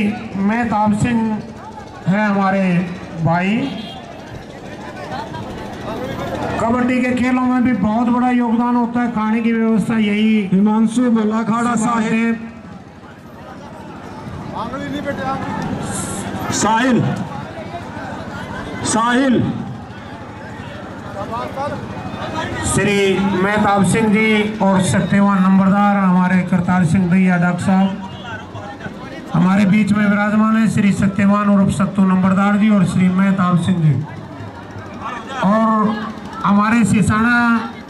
मेहताब सिंह हैं हमारे भाई, कबड्डी के खेलों में भी बहुत बड़ा योगदान होता है। खाने की व्यवस्था यही हिमांशु बलाखाड़ा साहेब साहिल श्री मेहताब सिंह जी और सत्यमान नंबरदार हमारे करतार सिंह भैया डॉक्टर साहब हमारे बीच में विराजमान है। श्री सत्यमान और उप सत्तू नंबरदार जी और श्री मेहताब सिंह जी और हमारे सिसाना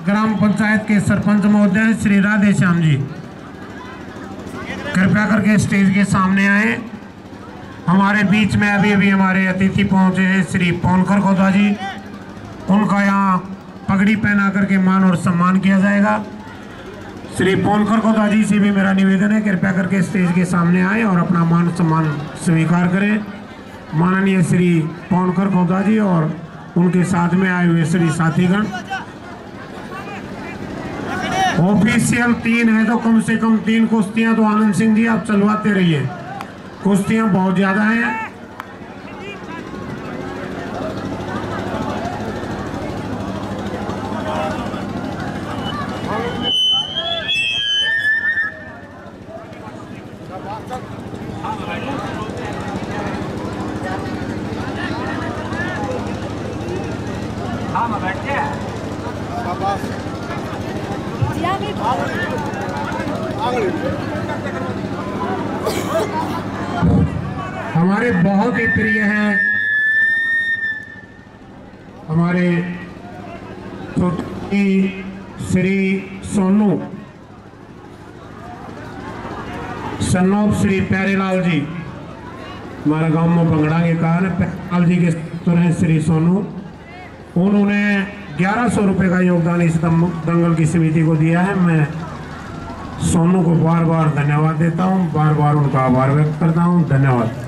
ग्राम पंचायत के सरपंच महोदय श्री राधेश्याम जी कृपया करके स्टेज के सामने आए। हमारे बीच में अभी अभी हमारे अतिथि पहुंचे हैं श्री पॉनकर कोताजी, उनका यहाँ पगड़ी पहना करके मान और सम्मान किया जाएगा। श्री पॉनकर कोताजी से भी मेरा निवेदन है कृपया करके स्टेज के सामने आए और अपना मान सम्मान स्वीकार करें। माननीय श्री पॉनकर कोताजी और उनके साथ में आए हुए श्री साथीगण, ऑफिशियल 3 है तो कम से कम 3 कुश्तियां तो आनंद सिंह जी आप चलवाते रहिए, कुश्तियां बहुत ज्यादा हैं। हमारे बहुत ही प्रिय हैं हमारे छोटी श्री सोनू शनोप श्री पैरेलाल जी, हमारा गांव में भंगड़ा के कारण पैरेलाल जी के पुत्र हैं श्री सोनू। उन्होंने 1100 रुपये का योगदान इस दंगल की समिति को दिया है। मैं सोनू को बार बार धन्यवाद देता हूं, बार बार उनका आभार व्यक्त करता हूं। धन्यवाद।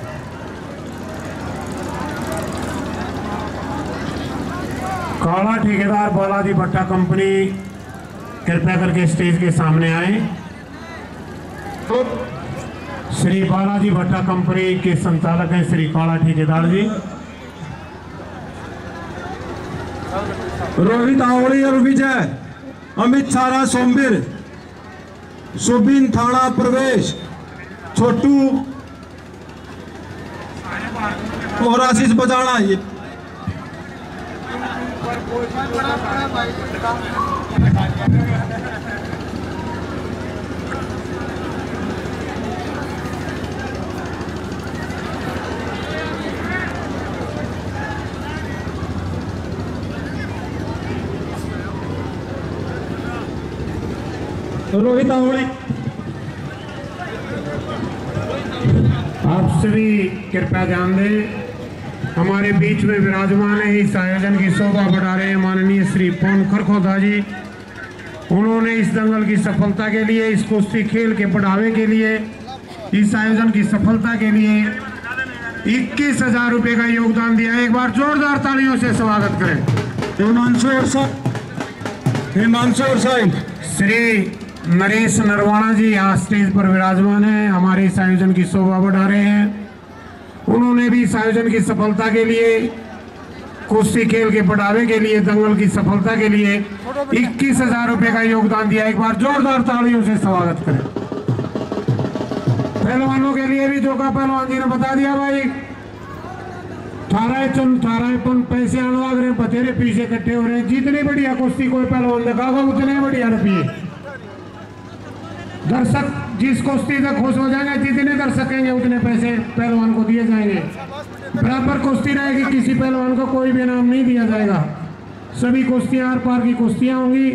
काला ठेकेदार पालाधी भट्टा कंपनी कृपया करके स्टेज के सामने आए। तो श्री पालाधी भट्टा कंपनी के संचालक हैं श्री काला ठेकेदार जी। रोहित आवडी और विजय, अमित चारा सोमबीर, सुबिन थाडा प्रवेश, छोटू और आशीष बजाड़ा। ये रोहित आवडी, आप सभी कृपया ध्यान दें। हमारे बीच में विराजमान है, इस आयोजन की शोभा बढ़ा रहे हैं माननीय श्री पूनम खरखोधाजी। उन्होंने इस दंगल की सफलता के लिए, इस कुश्ती खेल के बढ़ावे के लिए, इस आयोजन की सफलता के लिए 21,000 रुपये का योगदान दिया है। एक बार जोरदार तालियों से स्वागत करें। हिमांशु और साहिब श्री नरेश नरवाना जी यहाँ स्टेज पर विराजमान है, हमारे इस आयोजन की शोभा बढ़ा रहे हैं। उन्होंने भी इस आयोजन की सफलता के लिए, कुश्ती खेल के बढ़ावे के लिए, दंगल की सफलता के लिए 21,000 रुपये का योगदान दिया। एक बार जोरदार तालियों से स्वागत करें। पहलवानों के लिए भी धोखा पहलवान जी ने बता दिया भाई, 18 पैसे अड़वाग रहे, बतेरे पीछे इकट्ठे हो रहे हैं। जितनी बढ़िया कुश्ती कोई पहलवान दिखाओगे उतने बढ़िया रुपये। दर्शक जिस कुश्ती से खुश हो जाएंगे, जितने दर्शक हैं उतने पैसे पहलवान को दिए जाएंगे। बराबर कुश्ती रहेगी, किसी पहलवान को कोई भी इनाम नहीं दिया जाएगा। सभी कुश्तियां आर पार की कुश्तियां होंगी।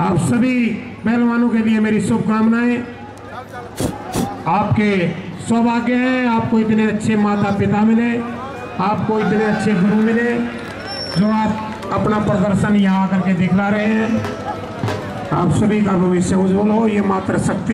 आप सभी पहलवानों के लिए मेरी शुभकामनाएं। आपके सौभाग्य हैं, आपको इतने अच्छे माता पिता मिले, आपको इतने अच्छे गुरु मिले जो आप अपना प्रदर्शन यहाँ करके दिखला रहे हैं। आप सभी का भविष्य उज्जवल हो, ये मात्र शक्ति